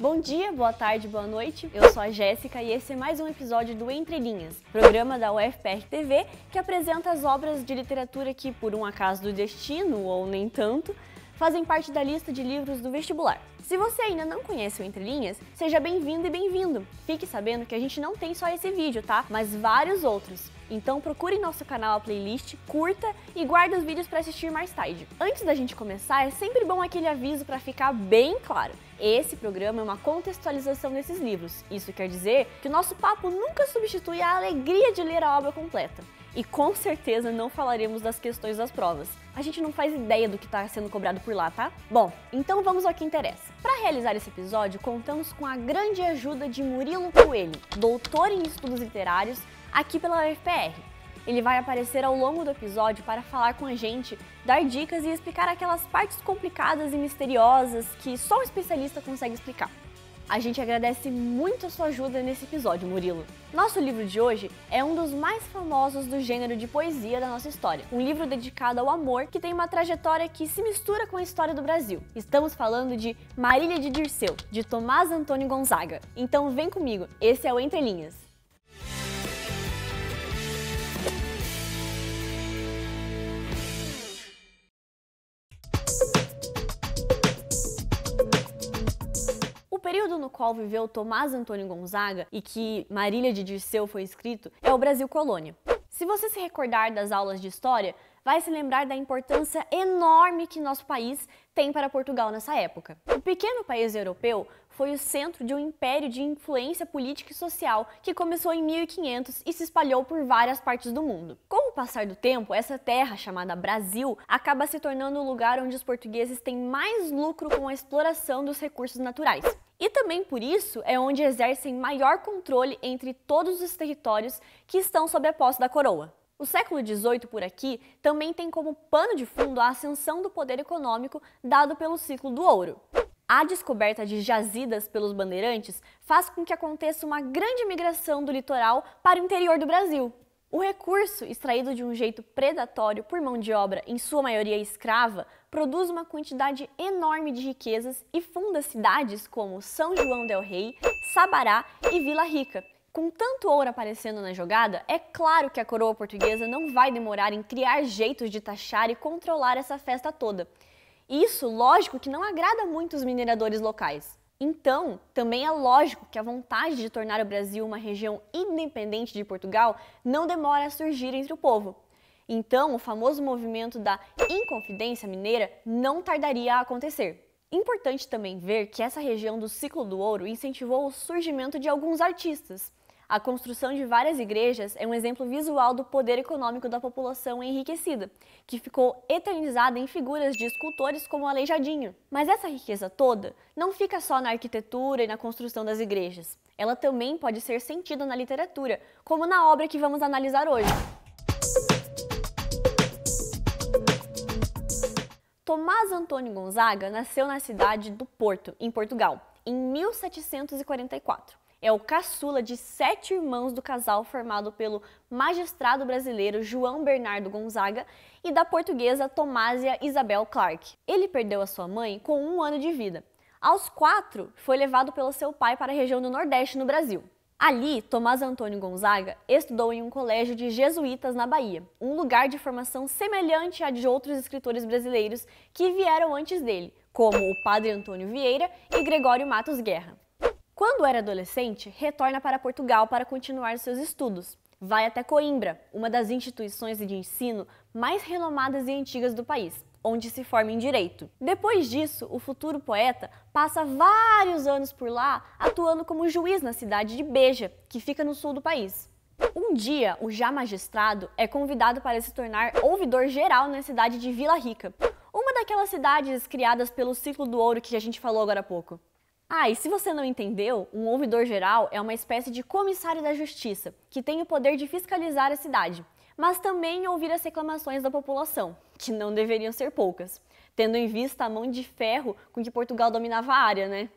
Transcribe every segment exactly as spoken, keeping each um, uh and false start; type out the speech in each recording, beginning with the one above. Bom dia, boa tarde, boa noite. Eu sou a Jéssica e esse é mais um episódio do Entre Linhas, programa da U F P R T V que apresenta as obras de literatura que, por um acaso do destino, ou nem tanto, fazem parte da lista de livros do vestibular. Se você ainda não conhece o Entre Linhas, seja bem-vindo e bem-vindo. Fique sabendo que a gente não tem só esse vídeo, tá? Mas vários outros. Então procure em nosso canal a playlist, curta e guarde os vídeos para assistir mais tarde. Antes da gente começar, é sempre bom aquele aviso para ficar bem claro. Esse programa é uma contextualização desses livros. Isso quer dizer que o nosso papo nunca substitui a alegria de ler a obra completa. E com certeza não falaremos das questões das provas. A gente não faz ideia do que está sendo cobrado por lá, tá? Bom, então vamos ao que interessa. Para realizar esse episódio, contamos com a grande ajuda de Murilo Coelho, doutor em estudos literários, aqui pela U F P R. Ele vai aparecer ao longo do episódio para falar com a gente, dar dicas e explicar aquelas partes complicadas e misteriosas que só um especialista consegue explicar. A gente agradece muito a sua ajuda nesse episódio, Murilo. Nosso livro de hoje é um dos mais famosos do gênero de poesia da nossa história. Um livro dedicado ao amor que tem uma trajetória que se mistura com a história do Brasil. Estamos falando de Marília de Dirceu, de Tomás Antônio Gonzaga. Então vem comigo, esse é o Entre Linhas. O período no qual viveu Tomás Antônio Gonzaga e que Marília de Dirceu foi escrito é o Brasil Colônia. Se você se recordar das aulas de história, vai se lembrar da importância enorme que nosso país tem para Portugal nessa época. O pequeno país europeu foi o centro de um império de influência política e social que começou em mil e quinhentos e se espalhou por várias partes do mundo. Com o passar do tempo, essa terra chamada Brasil acaba se tornando o lugar onde os portugueses têm mais lucro com a exploração dos recursos naturais. E também por isso é onde exercem maior controle entre todos os territórios que estão sob a posse da coroa. O século dezoito por aqui também tem como pano de fundo a ascensão do poder econômico dado pelo ciclo do ouro. A descoberta de jazidas pelos bandeirantes faz com que aconteça uma grande migração do litoral para o interior do Brasil. O recurso, extraído de um jeito predatório por mão de obra, em sua maioria escrava, produz uma quantidade enorme de riquezas e funda cidades como São João del Rei, Sabará e Vila Rica. Com tanto ouro aparecendo na jogada, é claro que a coroa portuguesa não vai demorar em criar jeitos de taxar e controlar essa festa toda. Isso, lógico, que não agrada muito os mineradores locais. Então, também é lógico que a vontade de tornar o Brasil uma região independente de Portugal não demora a surgir entre o povo. Então, o famoso movimento da Inconfidência Mineira não tardaria a acontecer. Importante também ver que essa região do ciclo do ouro incentivou o surgimento de alguns artistas. A construção de várias igrejas é um exemplo visual do poder econômico da população enriquecida, que ficou eternizada em figuras de escultores como Aleijadinho. Mas essa riqueza toda não fica só na arquitetura e na construção das igrejas. Ela também pode ser sentida na literatura, como na obra que vamos analisar hoje. Tomás Antônio Gonzaga nasceu na cidade do Porto, em Portugal, em mil setecentos e quarenta e quatro. É o caçula de sete irmãos do casal formado pelo magistrado brasileiro João Bernardo Gonzaga e da portuguesa Tomásia Isabel Clark. Ele perdeu a sua mãe com um ano de vida. Aos quatro, foi levado pelo seu pai para a região do Nordeste, no Brasil. Ali, Tomás Antônio Gonzaga estudou em um colégio de jesuítas na Bahia, um lugar de formação semelhante à de outros escritores brasileiros que vieram antes dele, como o Padre Antônio Vieira e Gregório Matos Guerra. Quando era adolescente, retorna para Portugal para continuar seus estudos. Vai até Coimbra, uma das instituições de ensino mais renomadas e antigas do país, onde se forma em Direito. Depois disso, o futuro poeta passa vários anos por lá, atuando como juiz na cidade de Beja, que fica no sul do país. Um dia, o já magistrado é convidado para se tornar ouvidor geral na cidade de Vila Rica, uma daquelas cidades criadas pelo ciclo do ouro que a gente falou agora há pouco. Ah, e se você não entendeu, um ouvidor-geral é uma espécie de comissário da justiça, que tem o poder de fiscalizar a cidade, mas também ouvir as reclamações da população, que não deveriam ser poucas, tendo em vista a mão de ferro com que Portugal dominava a área, né?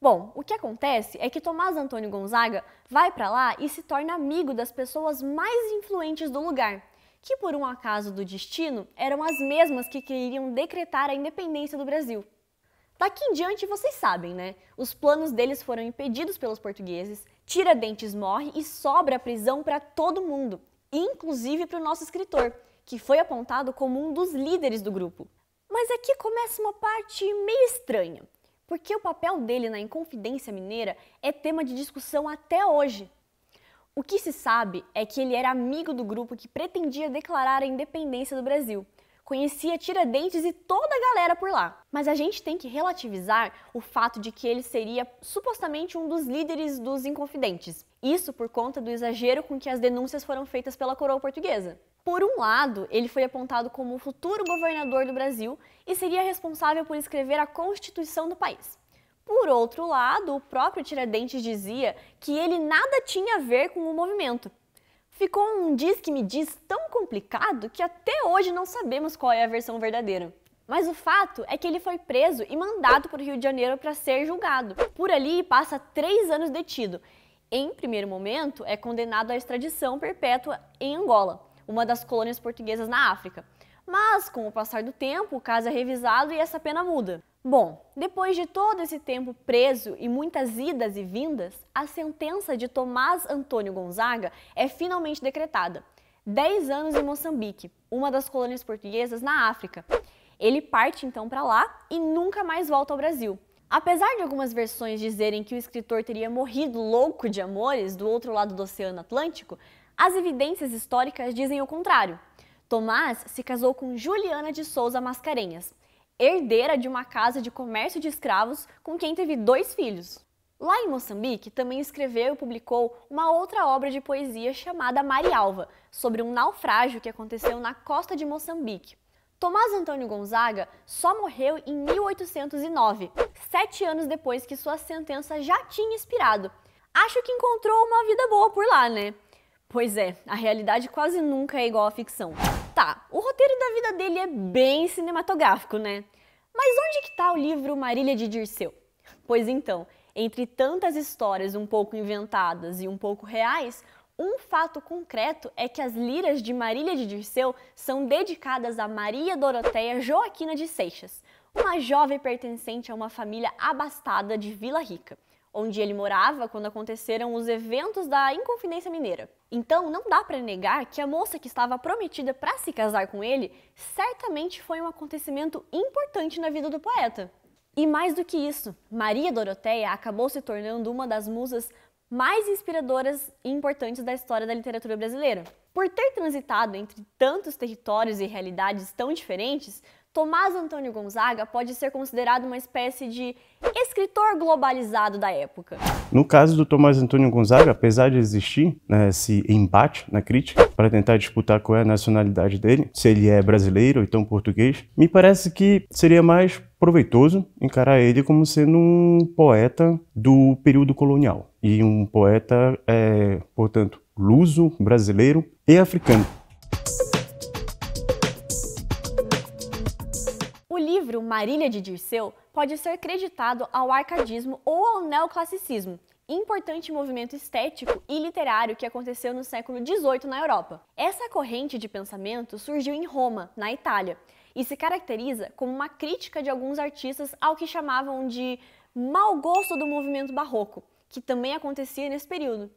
Bom, o que acontece é que Tomás Antônio Gonzaga vai para lá e se torna amigo das pessoas mais influentes do lugar, que por um acaso do destino eram as mesmas que queriam decretar a independência do Brasil. Daqui em diante, vocês sabem, né? Os planos deles foram impedidos pelos portugueses, Tiradentes morre e sobra a prisão para todo mundo, inclusive para o nosso escritor, que foi apontado como um dos líderes do grupo. Mas aqui começa uma parte meio estranha, porque o papel dele na Inconfidência Mineira é tema de discussão até hoje. O que se sabe é que ele era amigo do grupo que pretendia declarar a independência do Brasil. Conhecia Tiradentes e toda a galera por lá. Mas a gente tem que relativizar o fato de que ele seria supostamente um dos líderes dos Inconfidentes. Isso por conta do exagero com que as denúncias foram feitas pela coroa portuguesa. Por um lado, ele foi apontado como o futuro governador do Brasil e seria responsável por escrever a Constituição do país. Por outro lado, o próprio Tiradentes dizia que ele nada tinha a ver com o movimento. Ficou um diz que me diz tão complicado que até hoje não sabemos qual é a versão verdadeira. Mas o fato é que ele foi preso e mandado para o Rio de Janeiro para ser julgado. Por ali passa três anos detido. Em primeiro momento, é condenado à extradição perpétua em Angola, uma das colônias portuguesas na África. Mas, com o passar do tempo, o caso é revisado e essa pena muda. Bom, depois de todo esse tempo preso e muitas idas e vindas, a sentença de Tomás Antônio Gonzaga é finalmente decretada. Dez anos em Moçambique, uma das colônias portuguesas na África. Ele parte então para lá e nunca mais volta ao Brasil. Apesar de algumas versões dizerem que o escritor teria morrido louco de amores do outro lado do Oceano Atlântico, as evidências históricas dizem o contrário. Tomás se casou com Juliana de Souza Mascarenhas, herdeira de uma casa de comércio de escravos com quem teve dois filhos. Lá em Moçambique, também escreveu e publicou uma outra obra de poesia chamada Marialva, sobre um naufrágio que aconteceu na costa de Moçambique. Tomás Antônio Gonzaga só morreu em mil oitocentos e nove, sete anos depois que sua sentença já tinha expirado. Acho que encontrou uma vida boa por lá, né? Pois é, a realidade quase nunca é igual à ficção. Tá, o roteiro da vida dele é bem cinematográfico, né? Mas onde que tá o livro Marília de Dirceu? Pois então, entre tantas histórias um pouco inventadas e um pouco reais, um fato concreto é que as liras de Marília de Dirceu são dedicadas a Maria Doroteia Joaquina de Seixas, uma jovem pertencente a uma família abastada de Vila Rica, onde ele morava quando aconteceram os eventos da Inconfidência Mineira. Então, não dá para negar que a moça que estava prometida para se casar com ele certamente foi um acontecimento importante na vida do poeta. E mais do que isso, Maria Doroteia acabou se tornando uma das musas mais inspiradoras e importantes da história da literatura brasileira. Por ter transitado entre tantos territórios e realidades tão diferentes, Tomás Antônio Gonzaga pode ser considerado uma espécie de escritor globalizado da época. No caso do Tomás Antônio Gonzaga, apesar de existir, né, esse embate na crítica para tentar disputar qual é a nacionalidade dele, se ele é brasileiro ou então português, me parece que seria mais proveitoso encarar ele como sendo um poeta do período colonial e um poeta, é, portanto, luso, brasileiro e africano. O livro Marília de Dirceu pode ser creditado ao arcadismo ou ao neoclassicismo, importante movimento estético e literário que aconteceu no século dezoito na Europa. Essa corrente de pensamento surgiu em Roma, na Itália, e se caracteriza como uma crítica de alguns artistas ao que chamavam de mau gosto do movimento barroco, que também acontecia nesse período.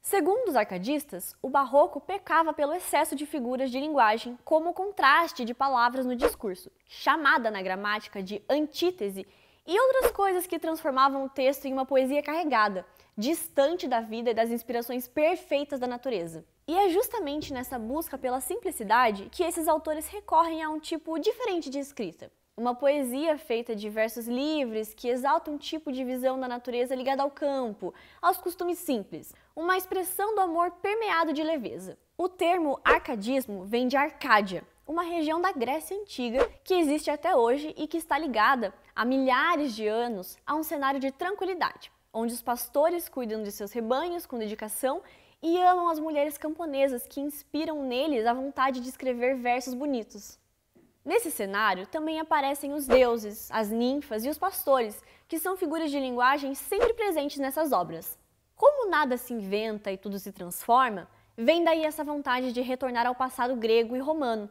Segundo os arcadistas, o barroco pecava pelo excesso de figuras de linguagem, como o contraste de palavras no discurso, chamada na gramática de antítese, e outras coisas que transformavam o texto em uma poesia carregada, distante da vida e das inspirações perfeitas da natureza. E é justamente nessa busca pela simplicidade que esses autores recorrem a um tipo diferente de escrita. Uma poesia feita de versos livres que exalta um tipo de visão da natureza ligada ao campo, aos costumes simples, uma expressão do amor permeado de leveza. O termo arcadismo vem de Arcádia, uma região da Grécia Antiga que existe até hoje e que está ligada, há milhares de anos, a um cenário de tranquilidade, onde os pastores cuidam de seus rebanhos com dedicação e amam as mulheres camponesas que inspiram neles a vontade de escrever versos bonitos. Nesse cenário, também aparecem os deuses, as ninfas e os pastores, que são figuras de linguagem sempre presentes nessas obras. Como nada se inventa e tudo se transforma, vem daí essa vontade de retornar ao passado grego e romano,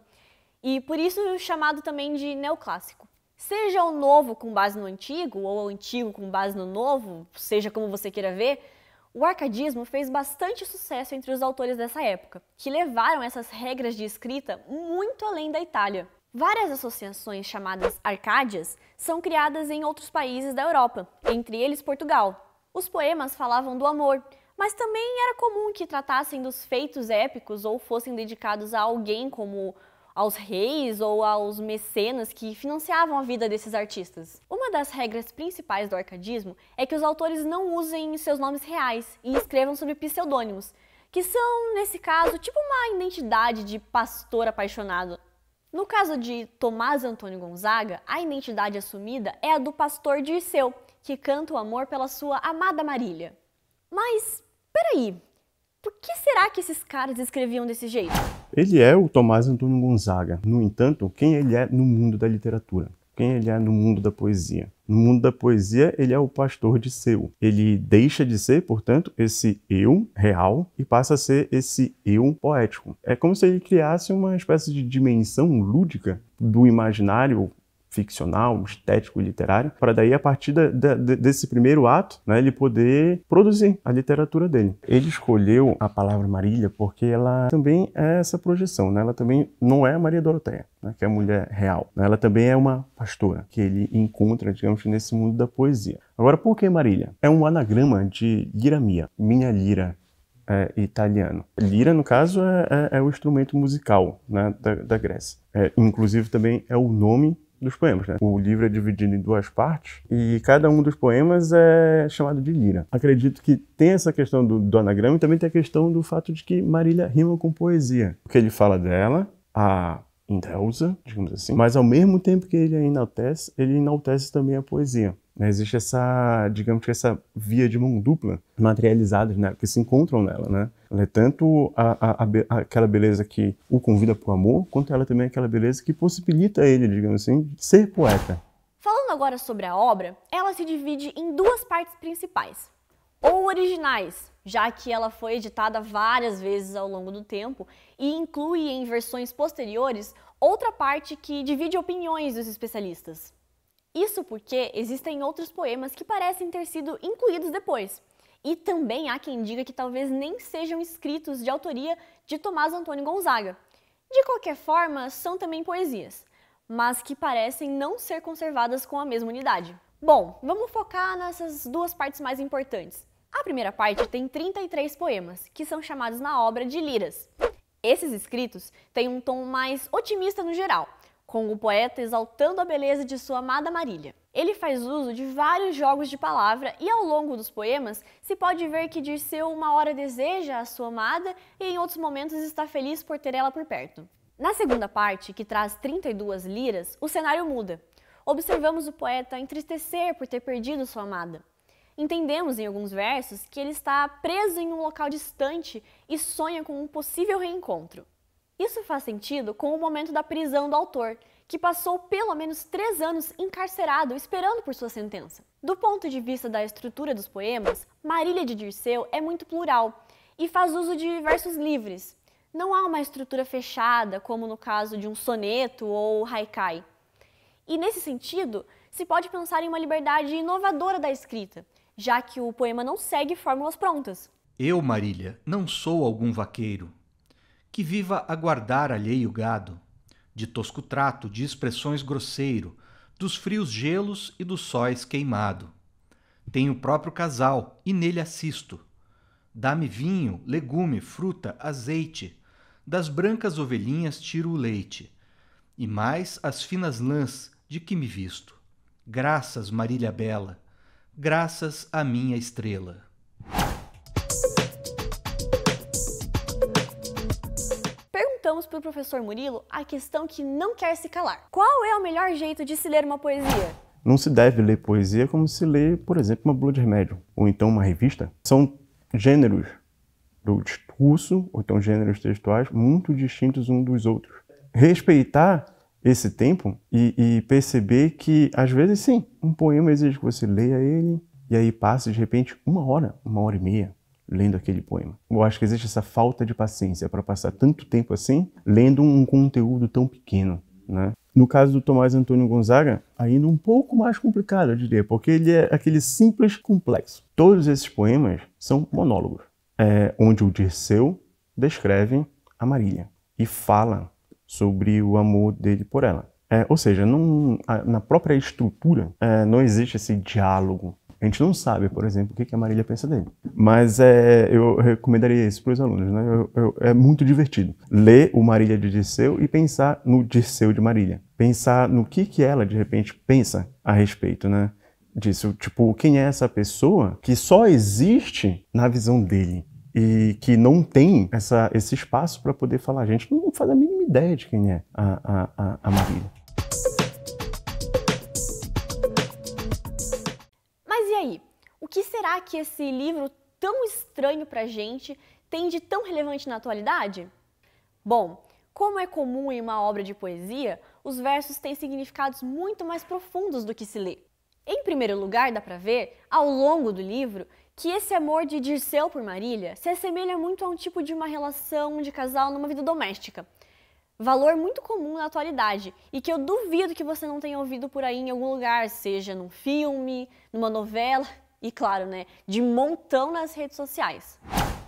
e por isso chamado também de neoclássico. Seja o novo com base no antigo, ou o antigo com base no novo, seja como você queira ver, o arcadismo fez bastante sucesso entre os autores dessa época, que levaram essas regras de escrita muito além da Itália. Várias associações chamadas arcádias são criadas em outros países da Europa, entre eles Portugal. Os poemas falavam do amor, mas também era comum que tratassem dos feitos épicos ou fossem dedicados a alguém, como aos reis ou aos mecenas que financiavam a vida desses artistas. Uma das regras principais do arcadismo é que os autores não usem seus nomes reais e escrevam sobre pseudônimos, que são, nesse caso, tipo uma identidade de pastor apaixonado. No caso de Tomás Antônio Gonzaga, a identidade assumida é a do pastor Dirceu, que canta o amor pela sua amada Marília. Mas, peraí, por que será que esses caras escreviam desse jeito? Ele é o Tomás Antônio Gonzaga. No entanto, quem ele é no mundo da literatura? Quem ele é no mundo da poesia? No mundo da poesia, ele é o pastor Dirceu. Ele deixa de ser, portanto, esse eu real e passa a ser esse eu poético. É como se ele criasse uma espécie de dimensão lúdica do imaginário ficcional, estético e literário, para daí, a partir da, da, desse primeiro ato, né, ele poder produzir a literatura dele. Ele escolheu a palavra Marília porque ela também é essa projeção, né? Ela também não é a Maria Doroteia, né, que é a mulher real. Ela também é uma pastora, que ele encontra, digamos, nesse mundo da poesia. Agora, por que Marília? É um anagrama de lira mia, minha lira. É, italiano. Lira, no caso, é, é, é o instrumento musical, né, da, da Grécia. É, inclusive, também é o nome dos poemas, né? O livro é dividido em duas partes e cada um dos poemas é chamado de lira. Acredito que tem essa questão do, do anagrama e também tem a questão do fato de que Marília rima com poesia. Porque ele fala dela, a endeusa, digamos assim, mas ao mesmo tempo que ele a enaltece, ele enaltece também a poesia. Existe essa, digamos que essa via de mão dupla materializadas, né, que se encontram nela, né? Ela é tanto a, a, a, aquela beleza que o convida para o amor, quanto ela também é aquela beleza que possibilita ele, digamos assim, ser poeta. Falando agora sobre a obra, ela se divide em duas partes principais, ou originais, já que ela foi editada várias vezes ao longo do tempo e inclui em versões posteriores outra parte que divide opiniões dos especialistas. Isso porque existem outros poemas que parecem ter sido incluídos depois. E também há quem diga que talvez nem sejam escritos de autoria de Tomás Antônio Gonzaga. De qualquer forma, são também poesias, mas que parecem não ser conservadas com a mesma unidade. Bom, vamos focar nessas duas partes mais importantes. A primeira parte tem trinta e três poemas, que são chamados na obra de liras. Esses escritos têm um tom mais otimista no geral, com o poeta exaltando a beleza de sua amada Marília. Ele faz uso de vários jogos de palavra e ao longo dos poemas se pode ver que Dirceu uma hora deseja a sua amada e em outros momentos está feliz por ter ela por perto. Na segunda parte, que traz trinta e duas liras, o cenário muda. Observamos o poeta entristecer por ter perdido sua amada. Entendemos em alguns versos que ele está preso em um local distante e sonha com um possível reencontro. Isso faz sentido com o momento da prisão do autor, que passou pelo menos três anos encarcerado esperando por sua sentença. Do ponto de vista da estrutura dos poemas, Marília de Dirceu é muito plural e faz uso de versos livres. Não há uma estrutura fechada, como no caso de um soneto ou haikai. E nesse sentido, se pode pensar em uma liberdade inovadora da escrita, já que o poema não segue fórmulas prontas. Eu, Marília, não sou algum vaqueiro que viva a guardar alheio gado, de tosco trato, de expressões grosseiro, dos frios gelos e dos sóis queimado. Tenho o próprio casal, e nele assisto. Dá-me vinho, legume, fruta, azeite, das brancas ovelhinhas tiro o leite, e mais as finas lãs de que me visto. Graças, Marília bela, graças à minha estrela. Vamos para o professor Murilo a questão que não quer se calar. Qual é o melhor jeito de se ler uma poesia? Não se deve ler poesia como se lê, por exemplo, uma bula de remédio, ou então uma revista. São gêneros do discurso, ou então gêneros textuais, muito distintos uns dos outros. Respeitar esse tempo e, e perceber que, às vezes, sim, um poema exige que você leia ele e aí passe, de repente, uma hora, uma hora e meia, lendo aquele poema. Eu acho que existe essa falta de paciência para passar tanto tempo assim, lendo um conteúdo tão pequeno. né? No caso do Tomás Antônio Gonzaga, ainda um pouco mais complicado, eu diria, porque ele é aquele simples complexo. Todos esses poemas são monólogos, é, onde o Dirceu descreve a Marília e fala sobre o amor dele por ela. É, ou seja, não, a, na própria estrutura é, não existe esse diálogo. A gente não sabe, por exemplo, o que, que a Marília pensa dele. Mas é, eu recomendaria isso para os alunos, né? Eu, eu, é muito divertido ler o Marília de Dirceu e pensar no Dirceu de Marília. Pensar no que, que ela, de repente, pensa a respeito, né? Disso. Tipo, quem é essa pessoa que só existe na visão dele e que não tem essa, esse espaço para poder falar. A gente não faz a mínima ideia de quem é a, a, a Marília. O que será que esse livro tão estranho pra gente tem de tão relevante na atualidade? Bom, como é comum em uma obra de poesia, os versos têm significados muito mais profundos do que se lê. Em primeiro lugar, dá pra ver, ao longo do livro, que esse amor de Dirceu por Marília se assemelha muito a um tipo de uma relação de casal numa vida doméstica. Valor muito comum na atualidade e que eu duvido que você não tenha ouvido por aí em algum lugar, seja num filme, numa novela e, claro, né, de montão nas redes sociais.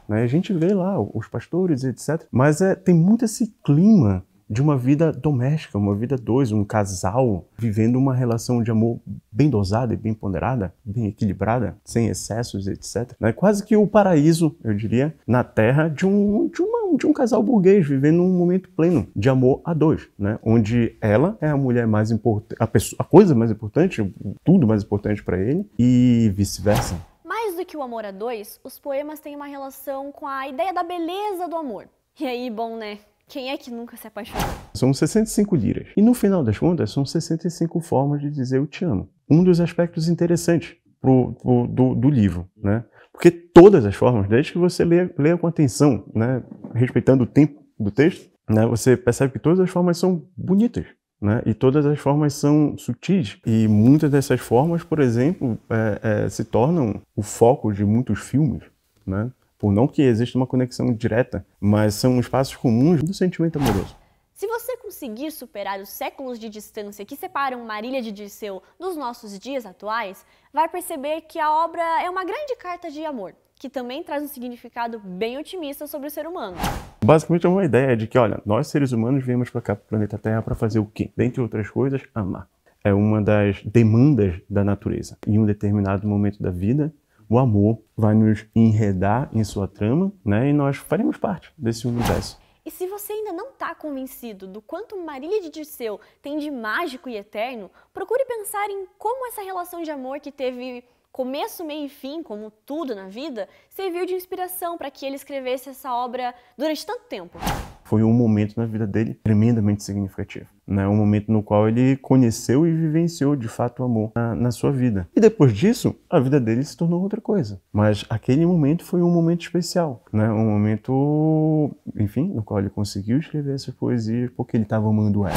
A gente vê lá os pastores, etcétera. Mas é, tem muito esse clima de uma vida doméstica, uma vida dois, um casal vivendo uma relação de amor bem dosada e bem ponderada, bem equilibrada, sem excessos, etcétera. É quase que o paraíso, eu diria, na terra de um, de uma de um casal burguês vivendo um momento pleno de amor a dois, né? Onde ela é a mulher mais importante, a, a coisa mais importante, tudo mais importante para ele e vice-versa. Mais do que o amor a dois, os poemas têm uma relação com a ideia da beleza do amor. E aí, bom, né? Quem é que nunca se apaixonou? São sessenta e cinco liras. E no final das contas, são sessenta e cinco formas de dizer eu te amo. Um dos aspectos interessantes pro, pro, do, do livro, né? Porque todas as formas, desde que você leia, leia com atenção, né, respeitando o tempo do texto, né, você percebe que todas as formas são bonitas, né, e todas as formas são sutis. E muitas dessas formas, por exemplo, é, é, se tornam o foco de muitos filmes, né, por não que exista uma conexão direta, mas são espaços comuns do sentimento amoroso. Se você conseguir superar os séculos de distância que separam Marília de Dirceu dos nossos dias atuais, vai perceber que a obra é uma grande carta de amor, que também traz um significado bem otimista sobre o ser humano. Basicamente é uma ideia de que, olha, nós seres humanos viemos para cá, para o planeta Terra, para fazer o quê? Dentre outras coisas, amar. É uma das demandas da natureza. Em um determinado momento da vida, o amor vai nos enredar em sua trama, né, e nós faremos parte desse universo. E se você ainda não está convencido do quanto Marília de Dirceu tem de mágico e eterno, procure pensar em como essa relação de amor que teve começo, meio e fim, como tudo na vida, serviu de inspiração para que ele escrevesse essa obra durante tanto tempo. Foi um momento na vida dele tremendamente significativo, né? Um momento no qual ele conheceu e vivenciou de fato o amor na, na sua vida. E depois disso, a vida dele se tornou outra coisa. Mas aquele momento foi um momento especial, né? Um momento, enfim, no qual ele conseguiu escrever essas poesias porque ele estava amando ela.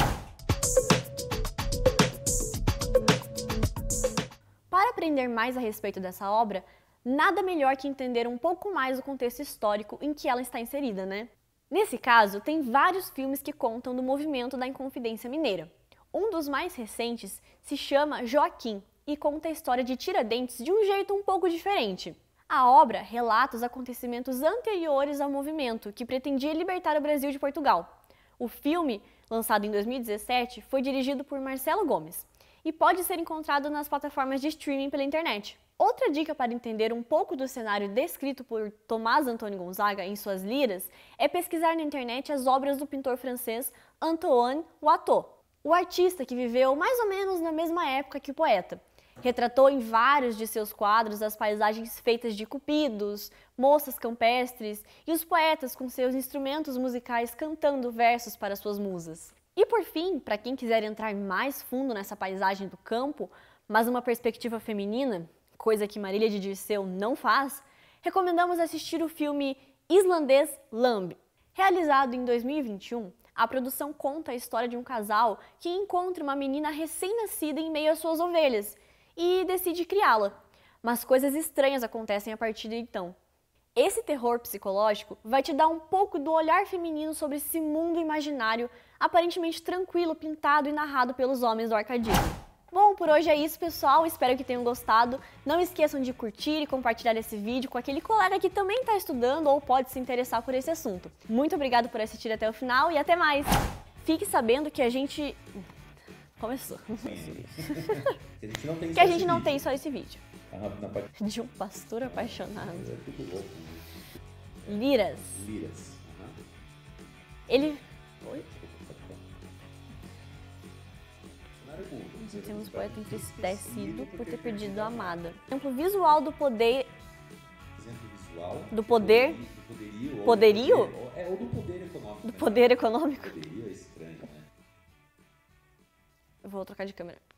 Para aprender mais a respeito dessa obra, nada melhor que entender um pouco mais o contexto histórico em que ela está inserida, né? Nesse caso, tem vários filmes que contam do movimento da Inconfidência Mineira. Um dos mais recentes se chama Joaquim e conta a história de Tiradentes de um jeito um pouco diferente. A obra relata os acontecimentos anteriores ao movimento, que pretendia libertar o Brasil de Portugal. O filme, lançado em dois mil e dezessete, foi dirigido por Marcelo Gomes e pode ser encontrado nas plataformas de streaming pela internet. Outra dica para entender um pouco do cenário descrito por Tomás Antônio Gonzaga em suas liras é pesquisar na internet as obras do pintor francês Antoine Watteau, o artista que viveu mais ou menos na mesma época que o poeta. Retratou em vários de seus quadros as paisagens feitas de cupidos, moças campestres e os poetas com seus instrumentos musicais cantando versos para suas musas. E por fim, para quem quiser entrar mais fundo nessa paisagem do campo, mas uma perspectiva feminina, coisa que Marília de Dirceu não faz, recomendamos assistir o filme islandês Lamb. Realizado em dois mil e vinte e um, a produção conta a história de um casal que encontra uma menina recém-nascida em meio às suas ovelhas e decide criá-la. Mas coisas estranhas acontecem a partir de então. Esse terror psicológico vai te dar um pouco do olhar feminino sobre esse mundo imaginário aparentemente tranquilo, pintado e narrado pelos homens do Arcadinho. Bom, por hoje é isso, pessoal. Espero que tenham gostado. Não esqueçam de curtir e compartilhar esse vídeo com aquele colega que também está estudando ou pode se interessar por esse assunto. Muito obrigado por assistir até o final e até mais! Fique sabendo que a gente... Começou. Que a gente não tem, só, a gente esse não tem só esse vídeo. Ah, de um pastor apaixonado. É tudo louco. Liras. Liras. Uhum. Ele... Oi? Os últimos poetas entristecidos por ter perdido a amada. Exemplo visual do poder. Exemplo visual do poder. Do poderio. Poderio? Ou do poder, é, ou do poder econômico. Do né? poder econômico. Poderio é estranho, né? Eu vou trocar de câmera.